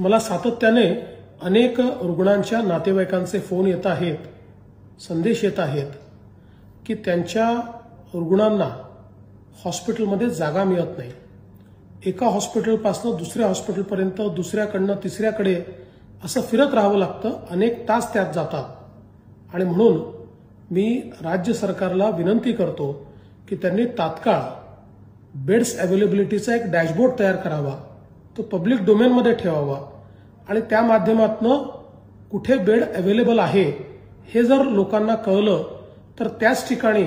मला सातत्याने अनेक रुग्णांच्या नातेवाईकांचे फोन येत आहेत, संदेश येत आहेत की त्यांच्या रुग्णांना हॉस्पिटलमध्ये जागा मिळत नाही। एका हॉस्पिटलपासून दुसऱ्या हॉस्पिटलपर्यंत, दुसऱ्याकडनं तिसऱ्याकडे असं फिरत राहावं लागतं, अनेक तास त्यात जातात। आणि म्हणून मी राज्य सरकारला विनंती करतो की त्यांनी तात्काळ बेड्स अवेलेबिलिटीचा एक डॅशबोर्ड तयार करावा, तो पब्लिक डोमेन मध्ये ठेवावा आणि त्या माध्यमातून कुठे बेड अवेलेबल आहे हे जर लोकांना कळलं तर त्याच ठिकाणी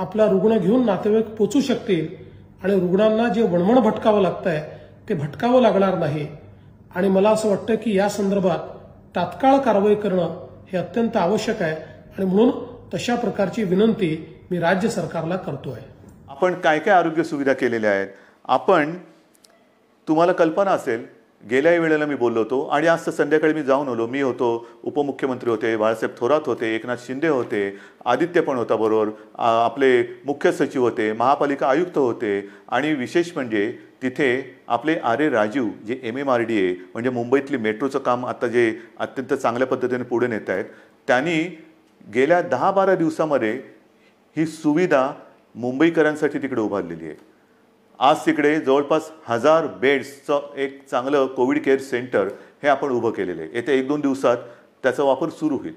आपला रुग्ण घेऊन नातेवाईक पोहोचू शकतील आणि रुग्णांना जे वणवण भटकावं लागतंय ते भटकावं लागणार नाही। आणि मला असं वाटतं की या संदर्भात तात्काळ कारवाई करणं हे अत्यंत आवश्यक आहे आणि म्हणून तशा प्रकारची विनंती मी राज्य सरकारला करतोय। आपण काय काय आरोग्य सुविधा केलेल्या आहेत, आपण तुम्हाला कल्पना असेल, गेल्याही वेळेला मी बोललो होतो आणि आज संध्याकाळी मी जाऊन आलो। मी होतो, उपमुख्यमंत्री होते, बाळासाहेब थोरात होते, एकनाथ शिंदे होते, आदित्य पण होता बरोबर, आपले मुख्य सचिव होते, महापालिका आयुक्त होते आणि विशेष म्हणजे तिथे आपले आरे राजीव जे MMRDA म्हणजे मुंबईतली मेट्रोचं काम आता जे अत्यंत चांगल्या पद्धतीने पुढे नेत आहेत, त्यांनी गेल्या 10-12 दिवसामध्ये ही सुविधा मुंबईकरांसाठी तिकडे उभारलेली आहे। आज तिकडे जवळपास 1000 बेड्सचं एक चांगलं कोविड केअर सेंटर हे आपण उभं केलेलं आहे। येत्या 1-2 दिवसात त्याचा वापर सुरू होईल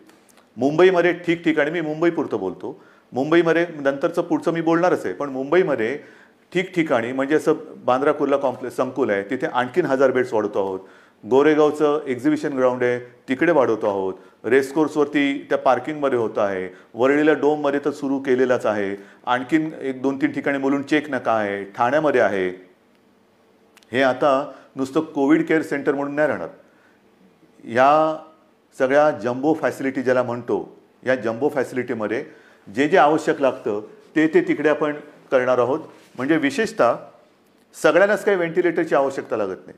मुंबईमध्ये ठिकठिकाणी। मी मुंबईपुरतं बोलतो, मुंबईमध्ये नंतरचं पुढचं मी बोलणारच आहे, पण मुंबईमध्ये ठिकठिकाणी म्हणजे असं बांद्रा कुर्ला कॉम्प्लेक्स संकुल आहे तिथे आणखीन 1000 बेड्स वाढवतो आहोत, गोरेगावचं एक्झिबिशन ग्राउंड आहे तिकडे वाढवतो आहोत, रेसकोर्सवरती त्या पार्किंगमध्ये होतं आहे, वरळीला डोममध्ये तर सुरू केलेलाच आहे, आणखीन 1-2-3 ठिकाणी बोलून चेक नका आहे, ठाण्यामध्ये आहे। हे आता नुसतं कोविड केअर सेंटर म्हणून नाही राहणार, या सगळ्या जम्बो फॅसिलिटी ज्याला म्हणतो, या जम्बो फॅसिलिटीमध्ये जे जे आवश्यक लागतं ते ते तिकडे आपण करणार आहोत। म्हणजे विशेषतः सगळ्यांनाच काही व्हेंटिलेटरची आवश्यकता लागत नाही,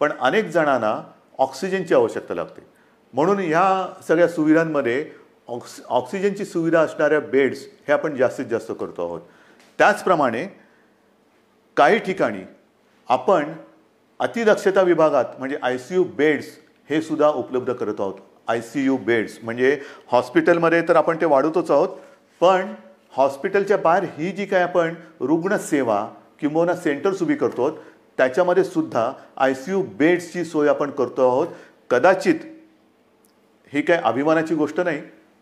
पण अनेक जणांना ऑक्सिजनची आवश्यकता लागते, म्हणून ह्या सगळ्या सुविधांमध्ये ऑक्सिजनची सुविधा असणाऱ्या बेड्स हे आपण जास्तीत जास्त करतो आहोत। त्याचप्रमाणे काही ठिकाणी आपण अतिदक्षता विभागात म्हणजे ICU बेड्स हे सुद्धा उपलब्ध करत आहोत। ICU बेड्स म्हणजे हॉस्पिटलमध्ये तर आपण ते वाढवतोच आहोत, पण हॉस्पिटलच्या बाहेर ही जी काय आपण रुग्णसेवा किंवा सेंटर्स उभी करतो आहोत त्याच्यामध्ये सुद्धा ICU बेड्सची सोय आपण करतो आहोत। कदाचित ही काय अभिमानाची गोष्ट नाही,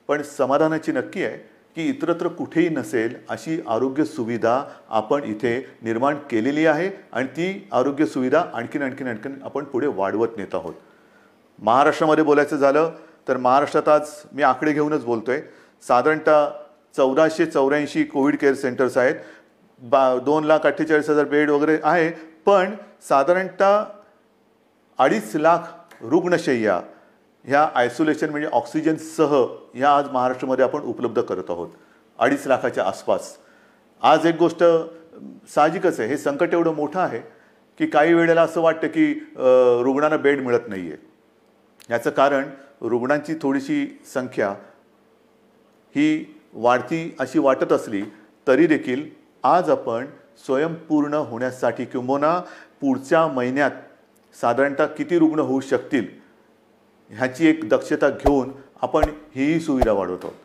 पण समाधानाची नक्की आहे की इतरत्र कुठेही नसेल अशी आरोग्य सुविधा आपण इथे निर्माण केलेली आहे आणि ती आरोग्य सुविधा आणखीन आणखीन आणखीन आपण पुढे वाढवत नेत आहोत। महाराष्ट्रामध्ये बोलायचं झालं तर महाराष्ट्रात आज मी आकडे घेऊनच बोलतोय, साधारणतः 1484 कोविड केअर सेंटर्स आहेत, 2,48,000 बेड वगैरे आहे, पण साधारणतः 2.5 लाख रुग्णशय्या ह्या आयसोलेशन म्हणजे ऑक्सिजनसह ह्या आज महाराष्ट्रामध्ये आपण उपलब्ध करत आहोत, 2.5 लाखाच्या आसपास। आज एक गोष्ट साहजिकच आहे, हे संकट एवढं मोठं आहे की काही वेळेला असं वाटतं की रुग्णांना बेड मिळत नाही आहे। याचं कारण रुग्णांची थोडीशी संख्या ही वाढती अशी वाटत असली तरी देखील आज आपण स्वयंपूर्ण होण्यासाठी किंवा पुढच्या महिन्यात साधारणतः किती रुग्ण होऊ शकतील ह्याची एक दक्षता घेऊन आपण ही सुविधा वाढवतो।